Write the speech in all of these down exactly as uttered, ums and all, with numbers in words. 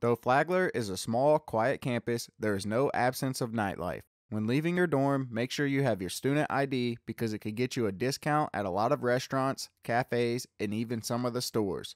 Though Flagler is a small, quiet campus, there is no absence of nightlife. When leaving your dorm, make sure you have your student I D because it could get you a discount at a lot of restaurants, cafes, and even some of the stores.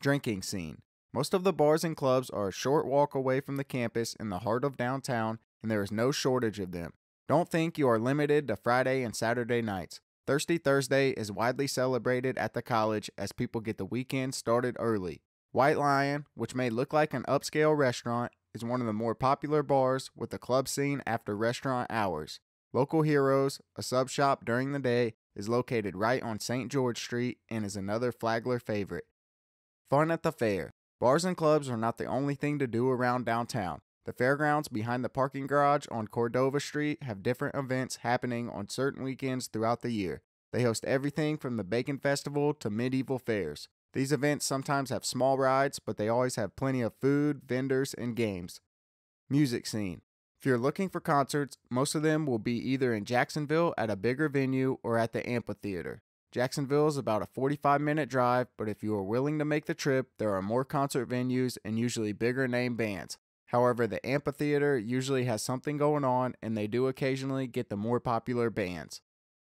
Drinking scene. Most of the bars and clubs are a short walk away from the campus in the heart of downtown, and there is no shortage of them. Don't think you are limited to Friday and Saturday nights. Thirsty Thursday is widely celebrated at the college as people get the weekend started early. White Lion, which may look like an upscale restaurant, is one of the more popular bars with a club scene after restaurant hours. Local Heroes, a sub shop during the day, is located right on Saint George Street and is another Flagler favorite. Fun at the fair. Bars and clubs are not the only thing to do around downtown. The fairgrounds behind the parking garage on Cordova Street have different events happening on certain weekends throughout the year. They host everything from the Bacon Festival to medieval fairs. These events sometimes have small rides, but they always have plenty of food, vendors, and games. Music scene. If you're looking for concerts, most of them will be either in Jacksonville at a bigger venue or at the Amphitheater. Jacksonville is about a forty-five minute drive, but if you are willing to make the trip, there are more concert venues and usually bigger name bands. However, the Amphitheater usually has something going on, and they do occasionally get the more popular bands.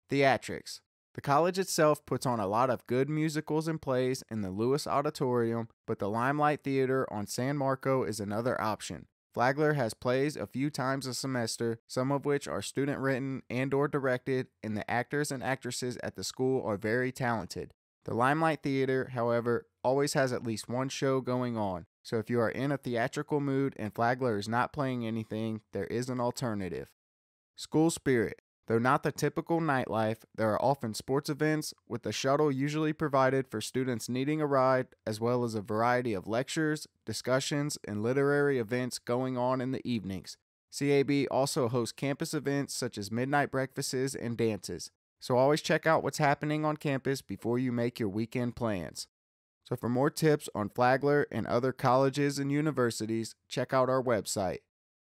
Theatrics. The college itself puts on a lot of good musicals and plays in the Lewis Auditorium, but the Limelight Theater on San Marco is another option. Flagler has plays a few times a semester, some of which are student-written and or directed, and the actors and actresses at the school are very talented. The Limelight Theater, however, always has at least one show going on, so if you are in a theatrical mood and Flagler is not playing anything, there is an alternative. School spirit. Though not the typical nightlife, there are often sports events, with the shuttle usually provided for students needing a ride, as well as a variety of lectures, discussions, and literary events going on in the evenings. C A B also hosts campus events such as midnight breakfasts and dances, so always check out what's happening on campus before you make your weekend plans. So for more tips on Flagler and other colleges and universities, check out our website.